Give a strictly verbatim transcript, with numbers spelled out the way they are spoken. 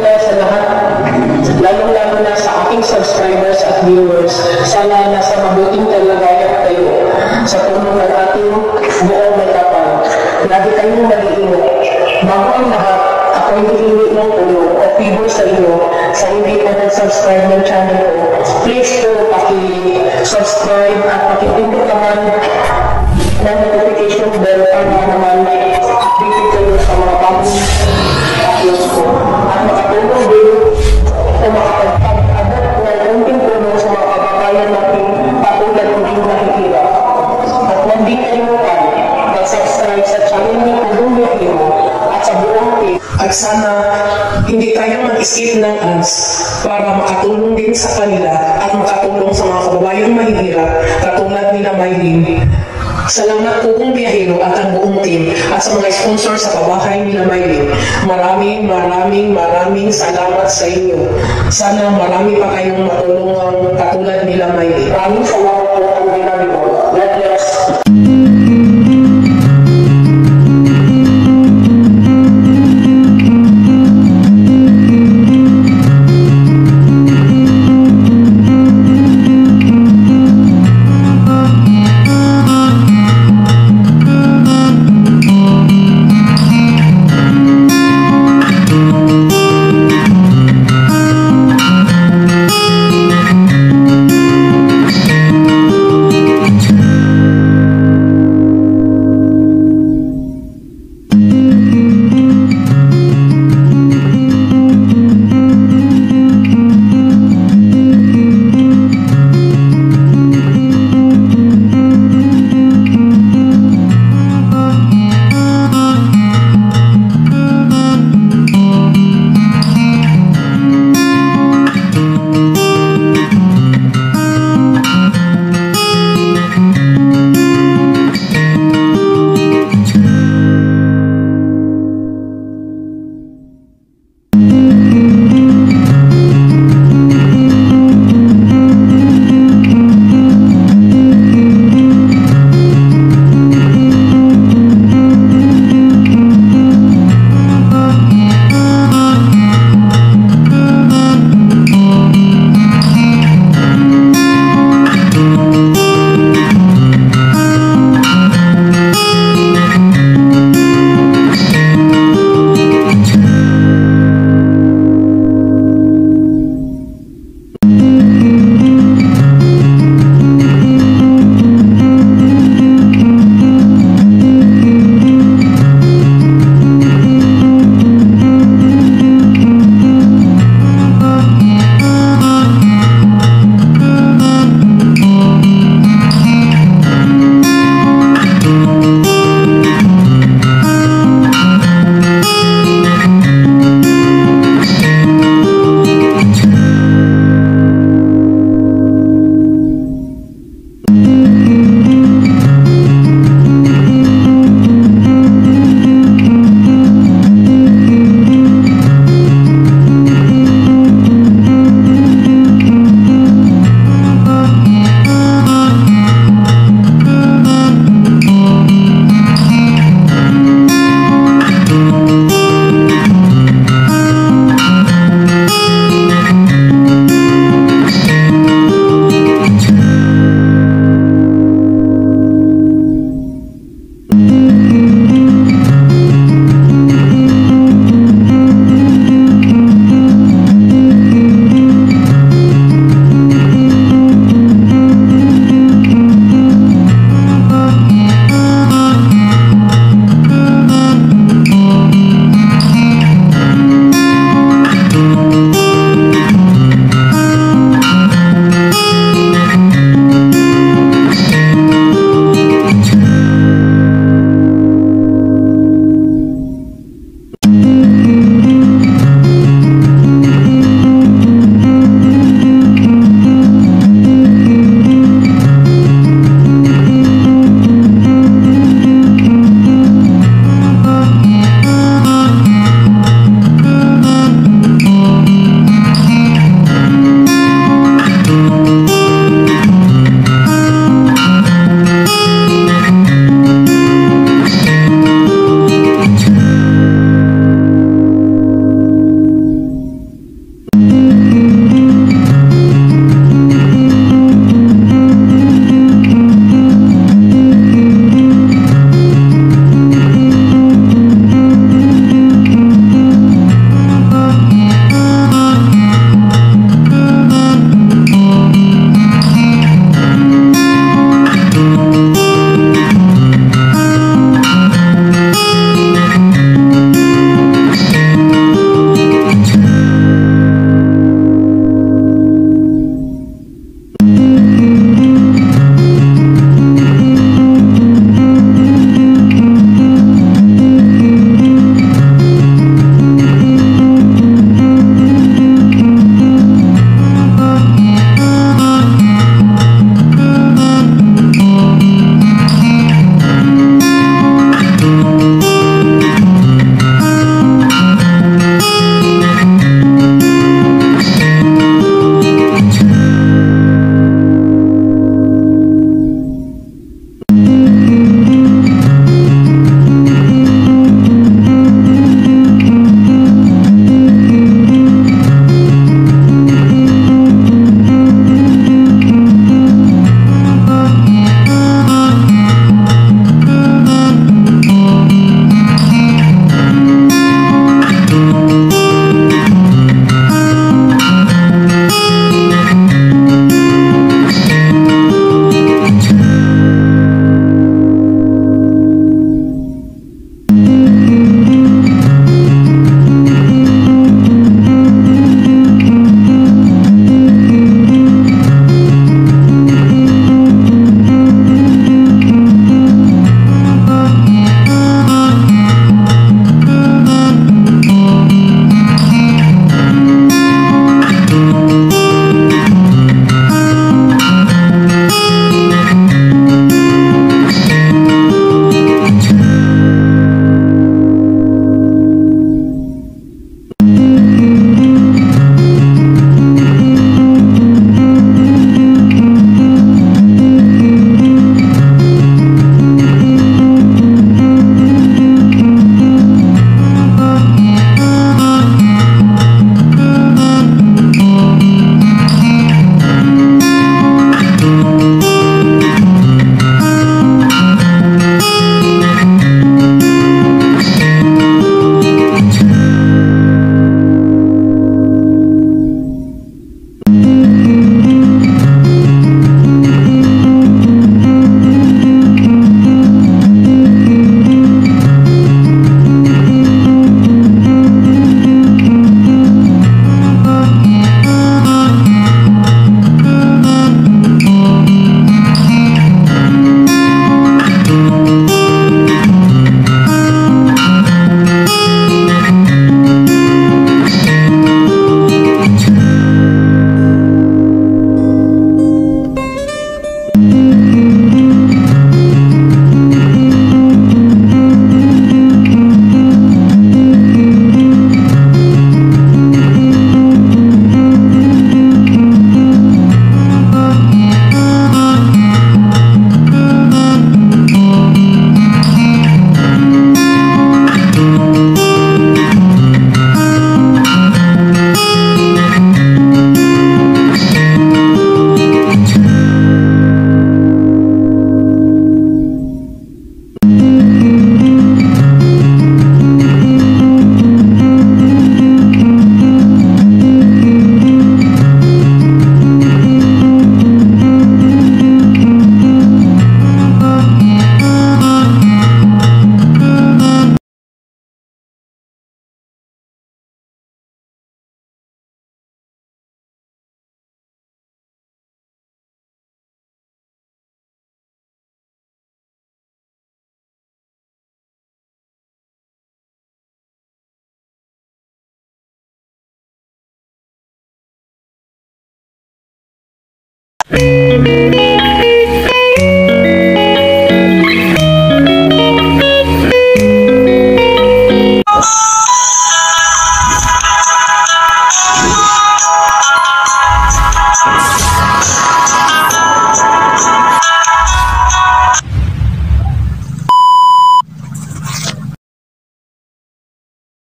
pala sa lahat, lalong-lalo na sa aking subscribers at viewers. Sana nasa mabuting kalagayan kayo sa puno ng ating buong matapang. Lagi kayong mag-iingat. Bago ang lahat, ako hindi-iwi ng ulo o figure sa iyo sa hindi ko nag-subscribe ng channel ko. Please po paki-subscribe at pakipindot naman ng notification bell para naman dito kayo sa mga bagong uploads ko. At makatulong din o makapag-abot ng unting tulong sa mga kababayan natin patulad ng hindi nakikirap. At hindi kalimutan mag-subscribe sa channel ni Kulungi Hero at sa buong page. At sana hindi tayo mag-isip ng ads para makatulong din sa kanila at makatulong sa mga kababayan mahihirap katulad nila Mylene. Salamat po kong biyahero at ang buong team at sa mga sponsor sa kabahay nila Mylene. Maraming maraming maraming salamat sa inyo. Sana marami pa kayong matulungang katulad nila Mylene. Maraming salamat po.